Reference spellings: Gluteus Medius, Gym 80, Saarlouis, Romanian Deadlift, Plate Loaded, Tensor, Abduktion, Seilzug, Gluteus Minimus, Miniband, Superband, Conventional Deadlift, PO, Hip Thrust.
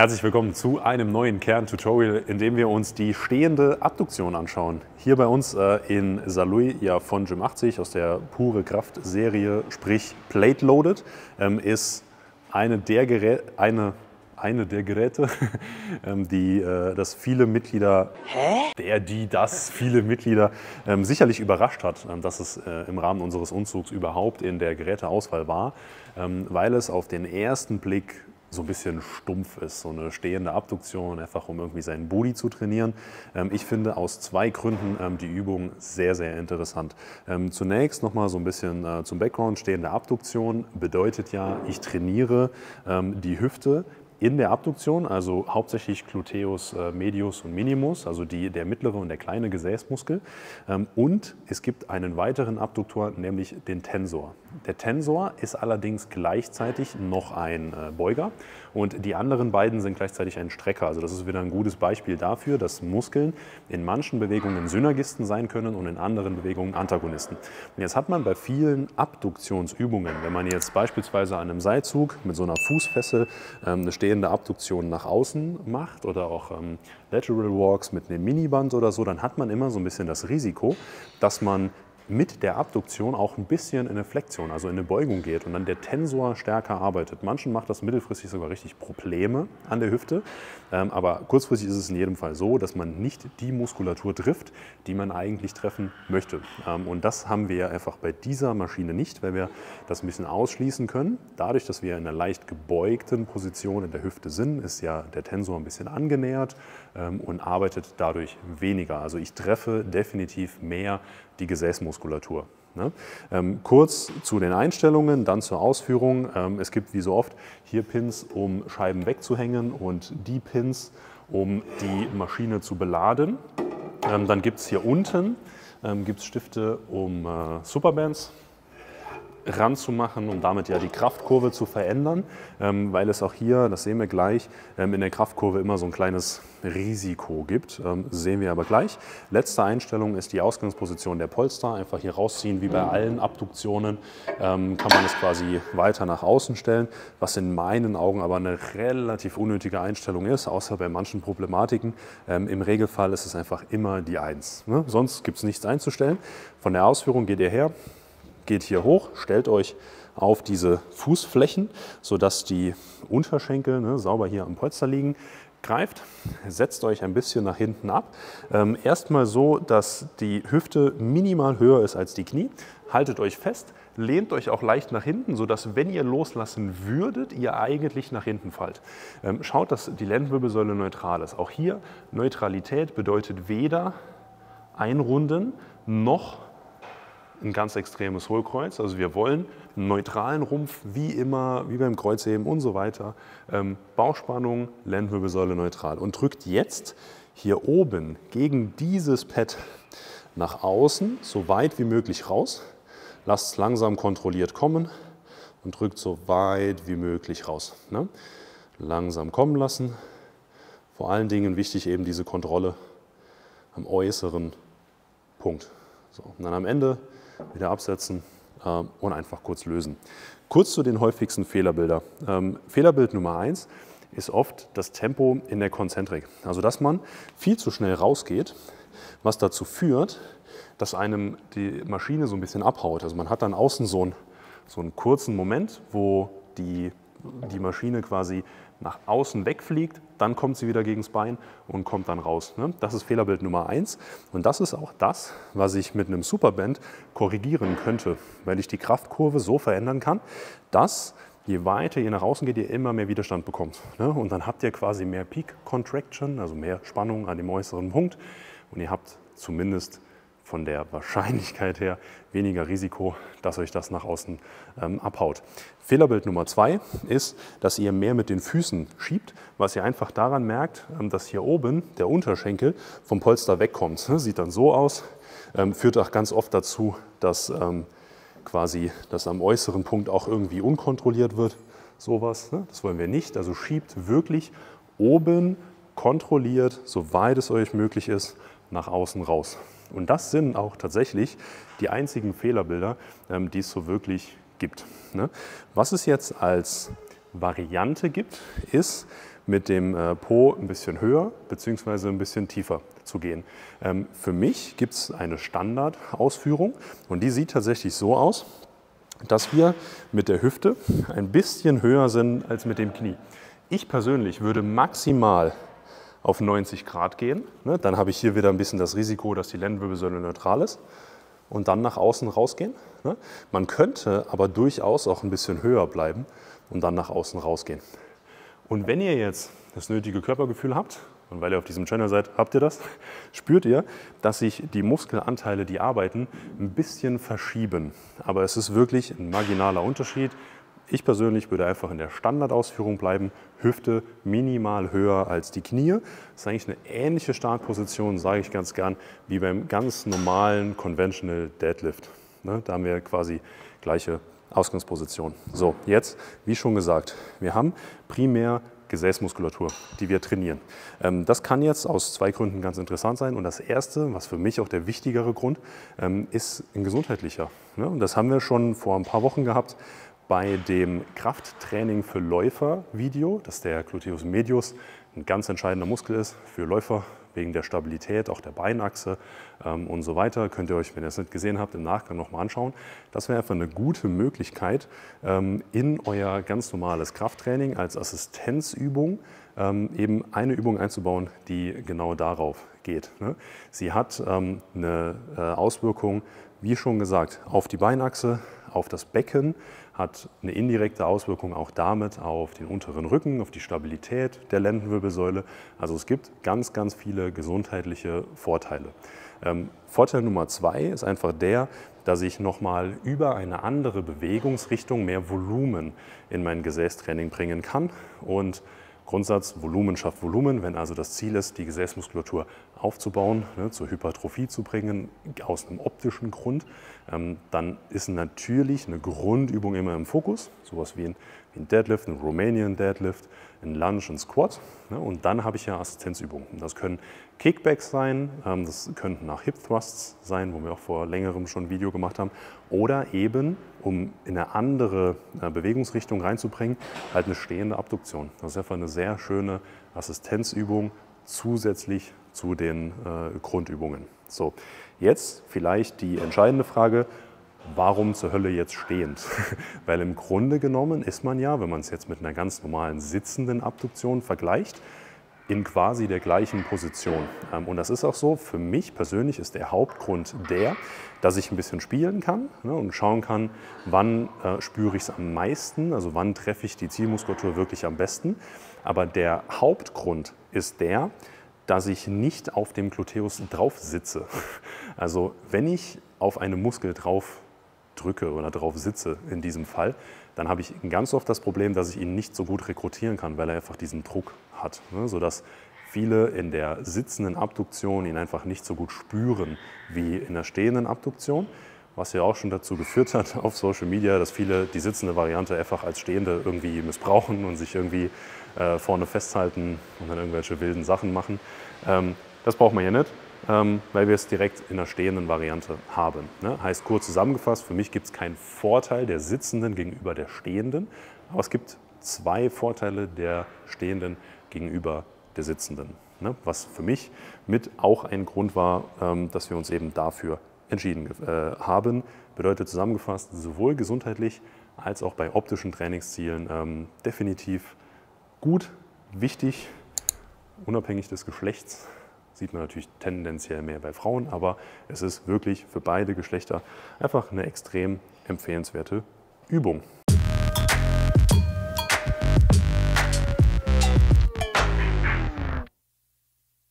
Herzlich willkommen zu einem neuen Kern-Tutorial, in dem wir uns die stehende Abduktion anschauen. Hier bei uns in Saarlouis, ja, von Gym 80 aus der pure Kraft-Serie, sprich Plate Loaded, ist eine der Geräte, das viele Mitglieder sicherlich überrascht hat, dass es im Rahmen unseres Umzugs überhaupt in der Geräteauswahl war, weil es auf den ersten Blick so ein bisschen stumpf ist, so eine stehende Abduktion, einfach um irgendwie seinen Booty zu trainieren. Ich finde aus zwei Gründen die Übung sehr, sehr interessant. Zunächst nochmal so ein bisschen zum Background. Stehende Abduktion bedeutet ja, ich trainiere die Hüfte in der Abduktion, also hauptsächlich Gluteus Medius und Minimus, also der mittlere und der kleine Gesäßmuskel. Und es gibt einen weiteren Abduktor, nämlich den Tensor. Der Tensor ist allerdings gleichzeitig noch ein Beuger und die anderen beiden sind gleichzeitig ein Strecker. Also das ist wieder ein gutes Beispiel dafür, dass Muskeln in manchen Bewegungen Synergisten sein können und in anderen Bewegungen Antagonisten. Und jetzt hat man bei vielen Abduktionsübungen, wenn man jetzt beispielsweise an einem Seilzug mit so einer Fußfessel eine stehende Abduktion nach außen macht oder auch Lateral Walks mit einem Miniband oder so, dann hat man immer so ein bisschen das Risiko, dass man mit der Abduktion auch ein bisschen in eine Flexion, also in eine Beugung geht und dann der Tensor stärker arbeitet. Manchen macht das mittelfristig sogar richtig Probleme an der Hüfte, aber kurzfristig ist es in jedem Fall so, dass man nicht die Muskulatur trifft, die man eigentlich treffen möchte. Und das haben wir einfach bei dieser Maschine nicht, weil wir das ein bisschen ausschließen können. Dadurch, dass wir in einer leicht gebeugten Position in der Hüfte sind, ist ja der Tensor ein bisschen angenähert und arbeitet dadurch weniger. Also ich treffe definitiv mehr die Gesäßmuskulatur. Ne? Kurz zu den Einstellungen, dann zur Ausführung. Es gibt wie so oft hier Pins, um Scheiben wegzuhängen und die Pins, um die Maschine zu beladen. Dann gibt es hier unten gibt's Stifte, um Superbands ranzumachen, um damit ja die Kraftkurve zu verändern, weil es auch hier, das sehen wir gleich, in der Kraftkurve immer so ein kleines Risiko gibt, sehen wir aber gleich. Letzte Einstellung ist die Ausgangsposition der Polster, einfach hier rausziehen, wie bei allen Abduktionen kann man es quasi weiter nach außen stellen, was in meinen Augen aber eine relativ unnötige Einstellung ist, außer bei manchen Problematiken. Im Regelfall ist es einfach immer die 1, ne? Sonst gibt es nichts einzustellen. Von der Ausführung geht ihr her, geht hier hoch, stellt euch auf diese Fußflächen, sodass die Unterschenkel, ne, sauber hier am Polster liegen. Greift, setzt euch ein bisschen nach hinten ab. Erstmal so, dass die Hüfte minimal höher ist als die Knie. Haltet euch fest, lehnt euch auch leicht nach hinten, sodass, wenn ihr loslassen würdet, ihr eigentlich nach hinten fallt. Schaut, dass die Lendenwirbelsäule neutral ist. Auch hier, Neutralität bedeutet weder einrunden noch ein ganz extremes Hohlkreuz, also wir wollen einen neutralen Rumpf, wie immer, wie beim Kreuzheben und so weiter. Bauchspannung, Lendenwirbelsäule neutral. Und drückt jetzt hier oben gegen dieses Pad nach außen, so weit wie möglich raus. Lasst es langsam kontrolliert kommen und drückt so weit wie möglich raus. Ne? Langsam kommen lassen. Vor allen Dingen wichtig eben diese Kontrolle am äußeren Punkt. So, und dann am Ende wieder absetzen und einfach kurz lösen. Kurz zu den häufigsten Fehlerbildern. Fehlerbild Nummer 1 ist oft das Tempo in der Konzentrik. Also dass man viel zu schnell rausgeht, was dazu führt, dass einem die Maschine so ein bisschen abhaut. Also man hat dann außen so einen kurzen Moment, wo die Maschine quasi nach außen wegfliegt, dann kommt sie wieder gegens Bein und kommt dann raus. Das ist Fehlerbild Nummer 1 und das ist auch das, was ich mit einem Superband korrigieren könnte, weil ich die Kraftkurve so verändern kann, dass je weiter ihr nach außen geht, ihr immer mehr Widerstand bekommt. Und dann habt ihr quasi mehr Peak Contraction, also mehr Spannung an dem äußeren Punkt und ihr habt zumindest von der Wahrscheinlichkeit her weniger Risiko, dass euch das nach außen abhaut. Fehlerbild Nummer 2 ist, dass ihr mehr mit den Füßen schiebt, was ihr einfach daran merkt, dass hier oben der Unterschenkel vom Polster wegkommt. Sieht dann so aus, führt auch ganz oft dazu, dass quasi das am äußeren Punkt auch irgendwie unkontrolliert wird. Sowas, ne? Das wollen wir nicht. Also schiebt wirklich oben kontrolliert, soweit es euch möglich ist, nach außen raus. Und das sind auch tatsächlich die einzigen Fehlerbilder, die es so wirklich gibt. Was es jetzt als Variante gibt, ist, mit dem Po ein bisschen höher bzw. ein bisschen tiefer zu gehen. Für mich gibt es eine Standardausführung und die sieht tatsächlich so aus, dass wir mit der Hüfte ein bisschen höher sind als mit dem Knie. Ich persönlich würde maximal auf 90 Grad gehen, ne? Dann habe ich hier wieder ein bisschen das Risiko, dass die Lendenwirbelsäule neutral ist und dann nach außen rausgehen. Ne? Man könnte aber durchaus auch ein bisschen höher bleiben und dann nach außen rausgehen. Und wenn ihr jetzt das nötige Körpergefühl habt, und weil ihr auf diesem Channel seid, habt ihr das, spürt ihr, dass sich die Muskelanteile, die arbeiten, ein bisschen verschieben. Aber es ist wirklich ein marginaler Unterschied. Ich persönlich würde einfach in der Standardausführung bleiben, Hüfte minimal höher als die Knie. Das ist eigentlich eine ähnliche Startposition, sage ich ganz gern, wie beim ganz normalen Conventional Deadlift. Da haben wir quasi gleiche Ausgangsposition. So, jetzt, wie schon gesagt, wir haben primär Gesäßmuskulatur, die wir trainieren. Das kann jetzt aus zwei Gründen ganz interessant sein. Und das erste, was für mich auch der wichtigere Grund, ist ein gesundheitlicher. Und das haben wir schon vor ein paar Wochen gehabt bei dem Krafttraining für Läufer-Video, dass der Gluteus Medius ein ganz entscheidender Muskel ist für Läufer, wegen der Stabilität, auch der Beinachse und so weiter. Könnt ihr euch, wenn ihr es nicht gesehen habt, im Nachgang nochmal anschauen. Das wäre einfach eine gute Möglichkeit, in euer ganz normales Krafttraining als Assistenzübung eben eine Übung einzubauen, die genau darauf geht. Ne? Sie hat eine Auswirkung, wie schon gesagt, auf die Beinachse, auf das Becken, hat eine indirekte Auswirkung auch damit auf den unteren Rücken, auf die Stabilität der Lendenwirbelsäule. Also es gibt ganz, ganz viele gesundheitliche Vorteile. Vorteil Nummer 2 ist einfach der, dass ich nochmal über eine andere Bewegungsrichtung mehr Volumen in mein Gesäßtraining bringen kann. Und Grundsatz, Volumen schafft Volumen. Wenn also das Ziel ist, die Gesäßmuskulatur aufzubauen, ne, zur Hypertrophie zu bringen, aus einem optischen Grund, dann ist natürlich eine Grundübung immer im Fokus. Sowas wie ein Deadlift, ein Romanian Deadlift, ein Lunge, ein Squat. Ne, und dann habe ich ja Assistenzübungen. Und das können Kickbacks sein, das könnten nach Hip Thrusts sein, wo wir auch vor längerem schon ein Video gemacht haben. Oder eben, um in eine andere Bewegungsrichtung reinzubringen, halt eine stehende Abduktion. Das ist einfach eine sehr schöne Assistenzübung zusätzlich zu den Grundübungen. So, jetzt vielleicht die entscheidende Frage, warum zur Hölle jetzt stehend? Weil im Grunde genommen ist man ja, wenn man es jetzt mit einer ganz normalen sitzenden Abduktion vergleicht, in quasi der gleichen Position. Und das ist auch so, für mich persönlich ist der Hauptgrund der, dass ich ein bisschen spielen kann, ne, und schauen kann, wann spüre ich es am meisten, also wann treffe ich die Zielmuskulatur wirklich am besten. Aber der Hauptgrund ist der, dass ich nicht auf dem Gluteus drauf sitze. Also wenn ich auf eine Muskel drauf drücke oder drauf sitze in diesem Fall, dann habe ich ganz oft das Problem, dass ich ihn nicht so gut rekrutieren kann, weil er einfach diesen Druck hat, ne, sodass viele in der sitzenden Abduktion ihn einfach nicht so gut spüren wie in der stehenden Abduktion, was ja auch schon dazu geführt hat auf Social Media, dass viele die sitzende Variante einfach als stehende irgendwie missbrauchen und sich irgendwie vorne festhalten und dann irgendwelche wilden Sachen machen. Das braucht man hier nicht, weil wir es direkt in der stehenden Variante haben. Ne? Heißt kurz zusammengefasst, für mich gibt es keinen Vorteil der sitzenden gegenüber der stehenden, aber es gibt zwei Vorteile der stehenden gegenüber der sitzenden. Ne? Was für mich mit auch ein Grund war, dass wir uns eben dafür entschieden haben. Bedeutet zusammengefasst, sowohl gesundheitlich als auch bei optischen Trainingszielen definitiv gut, wichtig, unabhängig des Geschlechts. Sieht man natürlich tendenziell mehr bei Frauen, aber es ist wirklich für beide Geschlechter einfach eine extrem empfehlenswerte Übung.